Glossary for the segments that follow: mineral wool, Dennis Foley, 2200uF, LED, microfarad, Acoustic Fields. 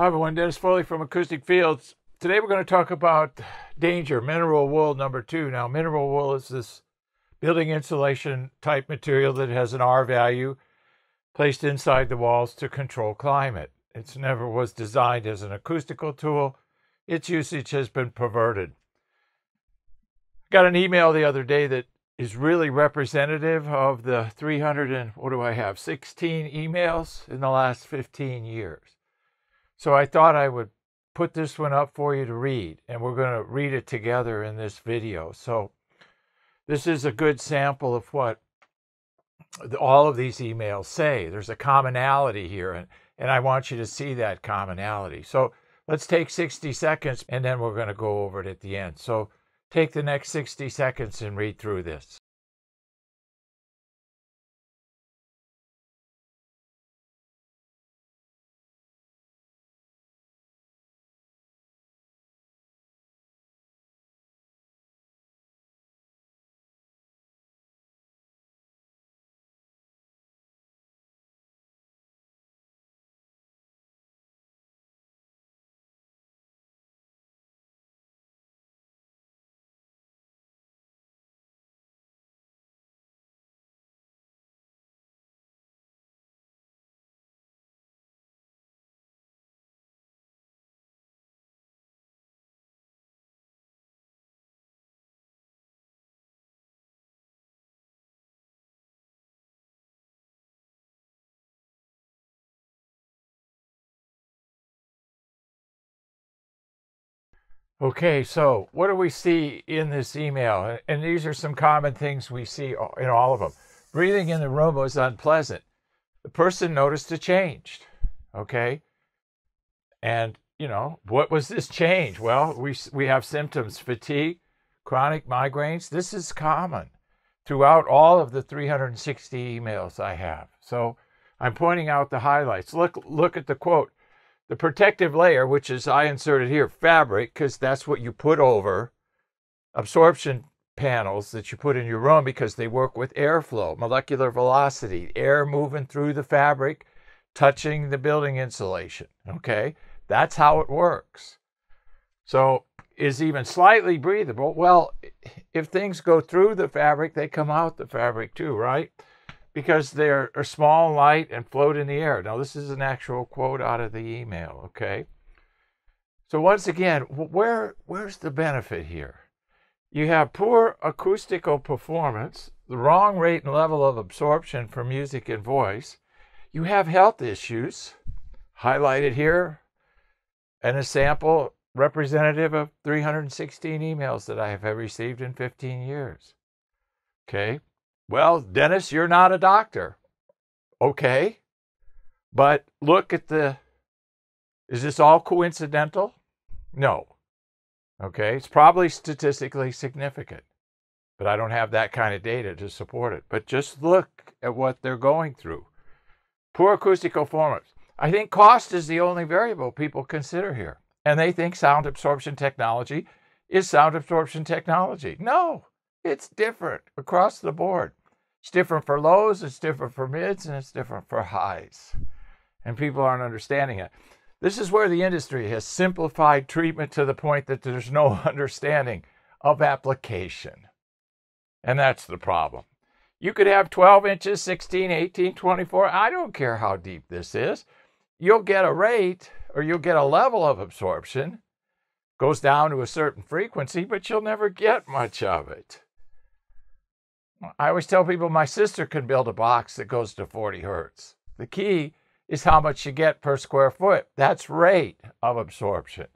Hi everyone, Dennis Foley from Acoustic Fields. Today we're going to talk about danger, mineral wool number 2. Now, mineral wool is this building insulation type material that has an R value placed inside the walls to control climate. It never was designed as an acoustical tool. Its usage has been perverted. I got an email the other day that is really representative of the 16 emails in the last 15 years. So I thought I would put this one up for you to read, and we're going to read it together in this video. So this is a good sample of what all of these emails say. There's a commonality here, and I want you to see that commonality. So let's take 60 seconds, and then we're going to go over it at the end. So take the next 60 seconds and read through this. Okay, so what do we see in this email? And these are some common things we see in all of them. Breathing in the room was unpleasant. The person noticed a change, okay? And, you know, what was this change? Well, we have symptoms, fatigue, chronic migraines. This is common throughout all of the 360 emails I have. So I'm pointing out the highlights. Look at the quote. The protective layer, which is, I inserted here, fabric, because that's what you put over absorption panels that you put in your room because they work with airflow, molecular velocity, air moving through the fabric, touching the building insulation, okay? That's how it works. So is even slightly breathable? Well, if things go through the fabric, they come out the fabric too, right? Because they are small and light and float in the air. Now, this is an actual quote out of the email, okay? So once again, where's the benefit here? You have poor acoustical performance, the wrong rate and level of absorption for music and voice. You have health issues, highlighted here, and a sample representative of 316 emails that I have received in 15 years, okay? Well, Dennis, you're not a doctor. Okay, but look at the, is this all coincidental? No. Okay, it's probably statistically significant, but I don't have that kind of data to support it. But just look at what they're going through. Poor acoustical performance. I think cost is the only variable people consider here. And they think sound absorption technology is sound absorption technology. No, it's different across the board. It's different for lows, it's different for mids, and it's different for highs. And people aren't understanding it. This is where the industry has simplified treatment to the point that there's no understanding of application. And that's the problem. You could have 12 inches, 16, 18, 24. I don't care how deep this is. You'll get a rate or you'll get a level of absorption. Goes down to a certain frequency, but you'll never get much of it. I always tell people my sister can build a box that goes to 40 hertz. The key is how much you get per square foot. That's rate of absorption.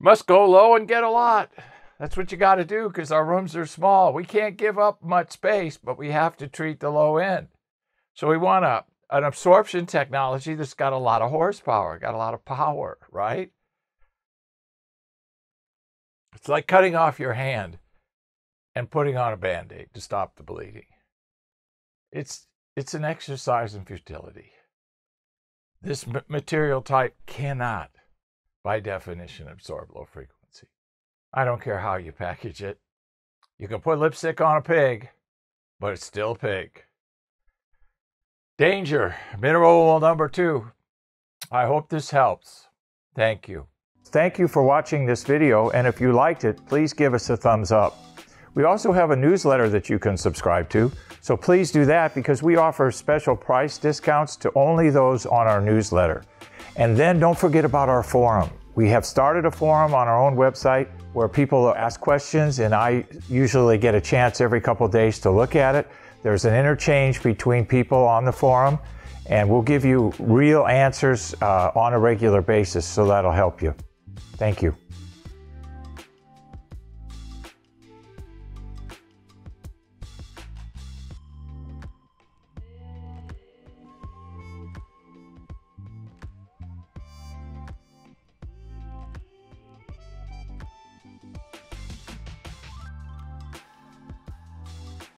Must go low and get a lot. That's what you got to do because our rooms are small. We can't give up much space, but we have to treat the low end. So we want an absorption technology that's got a lot of horsepower, got a lot of power, right? It's like cutting off your hand and putting on a Band-Aid to stop the bleeding. It's an exercise in futility. This material type cannot, by definition, absorb low frequency. I don't care how you package it. You can put lipstick on a pig, but it's still pig. Danger, mineral wool number 2. I hope this helps. Thank you. Thank you for watching this video, and if you liked it, please give us a thumbs up. We also have a newsletter that you can subscribe to, so please do that because we offer special price discounts to only those on our newsletter. And then don't forget about our forum. We have started a forum on our own website where people ask questions, and I usually get a chance every couple of days to look at it. There's an interchange between people on the forum, and we'll give you real answers on a regular basis, so that'll help you. Thank you.